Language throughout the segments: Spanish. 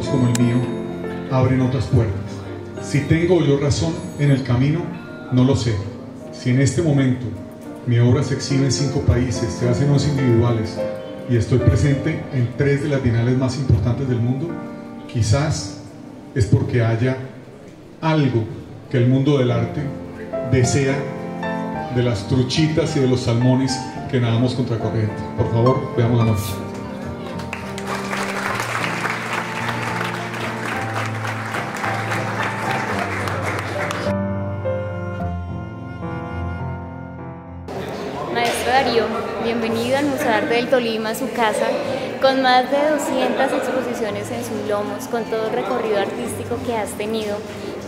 trabajos como el mío abren otras puertas. Si tengo yo razón en el camino, no lo sé. Si en este momento mi obra se exhibe en 5 países, se hacen 11 individuales y estoy presente en 3 de las bienales más importantes del mundo, quizás es porque haya algo que el mundo del arte desea de las truchitas y de los salmones que nadamos contra corriente. Por favor, veamos la noche. Maestro Darío, bienvenido al Museo de Arte del Tolima, su casa, con más de 200 exposiciones en sus lomos, con todo el recorrido artístico que has tenido.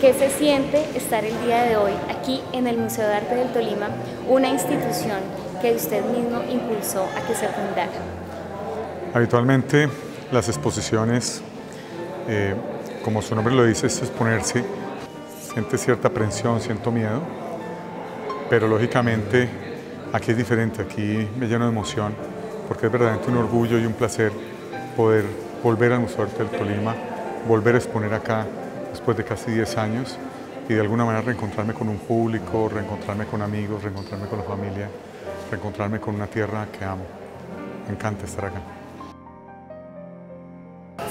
¿Qué se siente estar el día de hoy aquí en el Museo de Arte del Tolima, una institución que usted mismo impulsó a que se fundara? Habitualmente las exposiciones, como su nombre lo dice, es exponerse. Siente cierta aprensión, siento miedo, pero lógicamente aquí es diferente, aquí me lleno de emoción, porque es verdaderamente un orgullo y un placer poder volver al Museo de Arte del Tolima, volver a exponer acá, después de casi 10 años, y de alguna manera reencontrarme con un público, reencontrarme con amigos, reencontrarme con la familia, reencontrarme con una tierra que amo. Me encanta estar acá.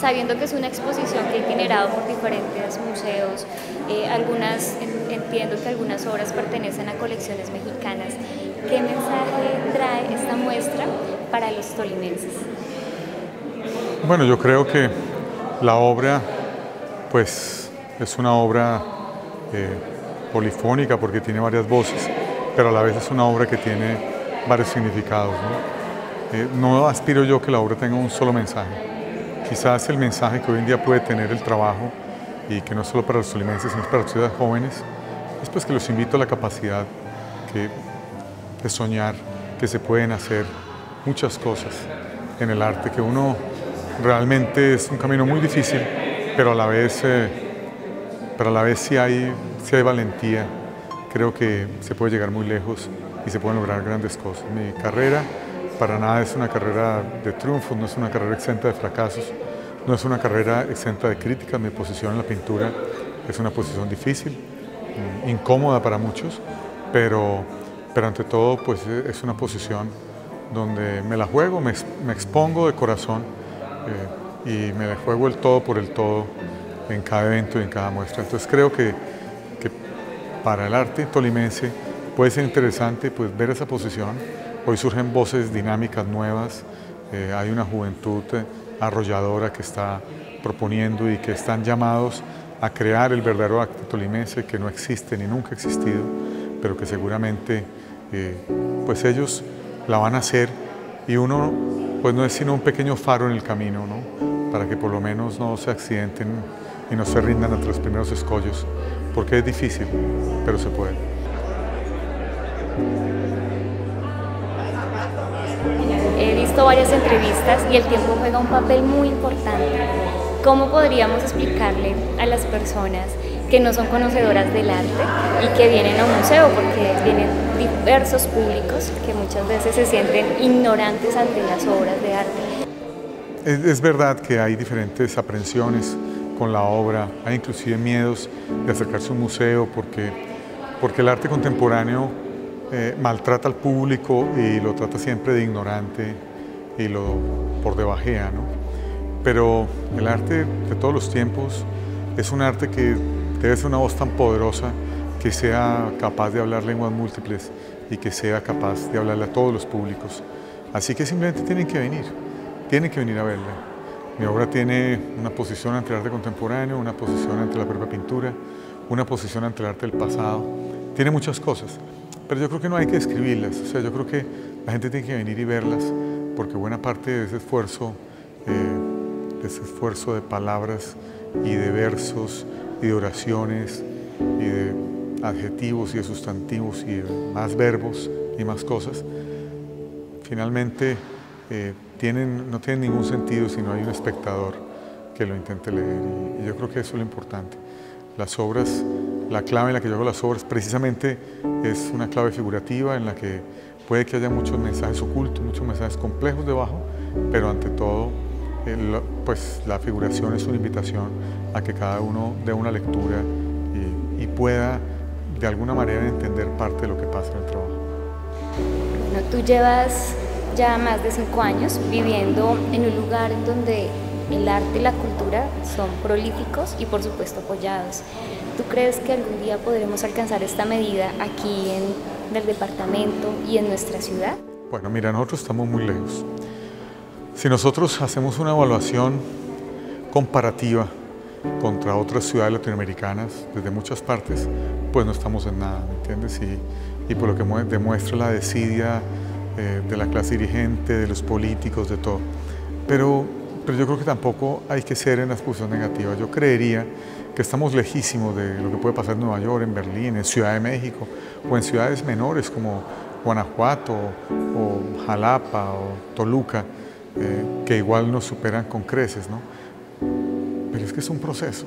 Sabiendo que es una exposición que ha itinerado por diferentes museos, entiendo que algunas obras pertenecen a colecciones mexicanas, ¿qué mensaje trae esta muestra para los tolimenses? Bueno, yo creo que la obra, pues, es una obra polifónica porque tiene varias voces, pero a la vez es una obra que tiene varios significados, ¿no? No aspiro yo que la obra tenga un solo mensaje. Quizás el mensaje que hoy en día puede tener el trabajo, y que no es solo para los tolimenses, sino para los ciudadanos jóvenes, es pues que los invito a la capacidad de soñar, que se pueden hacer muchas cosas en el arte, que uno realmente es un camino muy difícil, pero a la vez, sí hay valentía. Creo que se puede llegar muy lejos y se pueden lograr grandes cosas. Mi carrera para nada es una carrera de triunfos, no es una carrera exenta de fracasos, no es una carrera exenta de críticas. Mi posición en la pintura es una posición difícil, incómoda para muchos, pero ante todo pues, es una posición donde me la juego, me expongo de corazón, y me la juego el todo por el todo en cada evento y en cada muestra. Entonces creo que para el arte tolimense puede ser interesante pues, ver esa posición. Hoy surgen voces dinámicas nuevas, hay una juventud arrolladora que está proponiendo y que están llamados a crear el verdadero arte tolimense que no existe ni nunca ha existido, pero que seguramente pues ellos la van a hacer, y uno pues no es sino un pequeño faro en el camino, ¿no? Para que por lo menos no se accidenten y no se rindan ante los primeros escollos, porque es difícil, pero se puede. He visto varias entrevistas y el tiempo juega un papel muy importante. ¿Cómo podríamos explicarle a las personas que no son conocedoras del arte y que vienen a un museo, porque vienen diversos públicos que muchas veces se sienten ignorantes ante las obras de arte? Es verdad que hay diferentes aprensiones con la obra, hay inclusive miedos de acercarse a un museo porque el arte contemporáneo maltrata al público y lo trata siempre de ignorante y lo pordebajea, ¿no? Pero el arte de todos los tiempos es un arte que debe ser una voz tan poderosa que sea capaz de hablar lenguas múltiples y que sea capaz de hablarle a todos los públicos. Así que simplemente tienen que venir a verla. Mi obra tiene una posición ante el arte contemporáneo, una posición ante la propia pintura, una posición ante el arte del pasado. Tiene muchas cosas, pero yo creo que no hay que escribirlas. O sea, yo creo que la gente tiene que venir y verlas, porque buena parte de ese esfuerzo de palabras y de versos y de oraciones y de adjetivos y de sustantivos y de más verbos y más cosas, finalmente no tienen ningún sentido si no hay un espectador que lo intente leer, y yo creo que eso es lo importante. Las obras, la clave en la que yo hago las obras precisamente es una clave figurativa en la que puede que haya muchos mensajes ocultos, muchos mensajes complejos debajo, pero ante todo pues la figuración es una invitación a que cada uno dé una lectura y pueda de alguna manera entender parte de lo que pasa en el trabajo. Bueno, tú llevas ya más de 5 años viviendo en un lugar donde el arte y la cultura son prolíficos y por supuesto apoyados. ¿Tú crees que algún día podremos alcanzar esta medida aquí en el departamento y en nuestra ciudad? Bueno, mira, nosotros estamos muy lejos. Si nosotros hacemos una evaluación comparativa contra otras ciudades latinoamericanas desde muchas partes, pues no estamos en nada, ¿me entiendes? Y por lo que demuestra la desidia de la clase dirigente, de los políticos, de todo. Pero yo creo que tampoco hay que ser en la expulsión negativa. Yo creería que estamos lejísimos de lo que puede pasar en Nueva York, en Berlín, en Ciudad de México o en ciudades menores como Guanajuato o Jalapa o Toluca, que igual nos superan con creces, ¿no? Pero es que es un proceso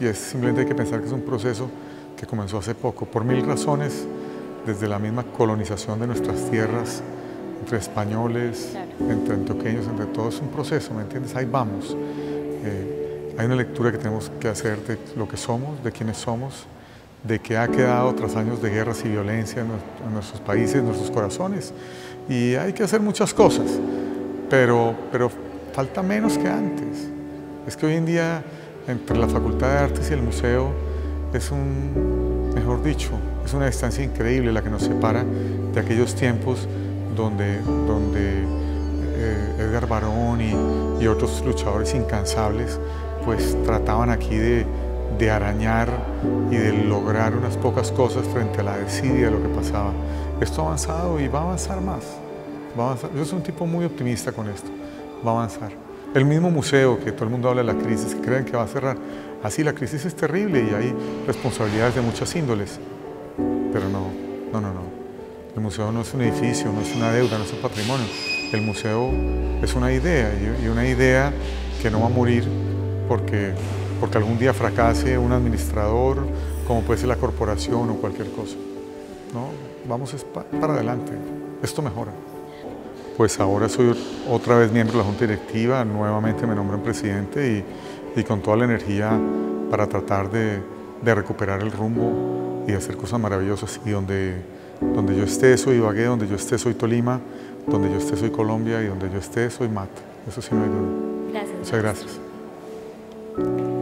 y es simplemente hay que pensar que es un proceso que comenzó hace poco por 1000 razones, desde la misma colonización de nuestras tierras, entre españoles, claro, entre antioqueños, entre todos, es un proceso, ¿me entiendes? Ahí vamos. Hay una lectura que tenemos que hacer de lo que somos, de quiénes somos, de que ha quedado tras años de guerras y violencia en nuestros países, en nuestros corazones, y hay que hacer muchas cosas, pero falta menos que antes. Es que hoy en día, entre la Facultad de Artes y el museo, es mejor dicho, es una distancia increíble la que nos separa de aquellos tiempos donde Edgar Barón y otros luchadores incansables pues trataban aquí de arañar y de lograr unas pocas cosas frente a la desidia de lo que pasaba. Esto ha avanzado y va a avanzar más. Va a avanzar. Yo soy un tipo muy optimista con esto. Va a avanzar. El mismo museo que todo el mundo habla de la crisis, que creen que va a cerrar. Así la crisis es terrible y hay responsabilidades de muchas índoles. Pero no. El museo no es un edificio, no es una deuda, no es un patrimonio. El museo es una idea, y una idea que no va a morir porque algún día fracase un administrador, como puede ser la corporación o cualquier cosa. No, vamos para adelante, esto mejora. Pues ahora soy otra vez miembro de la Junta Directiva, nuevamente me nombran presidente y con toda la energía para tratar de recuperar el rumbo y hacer cosas maravillosas, y donde yo esté soy Ibagué, donde yo esté soy Tolima, donde yo esté soy Colombia y donde yo esté soy Mata. Eso sí no hay duda. Gracias. Muchas gracias.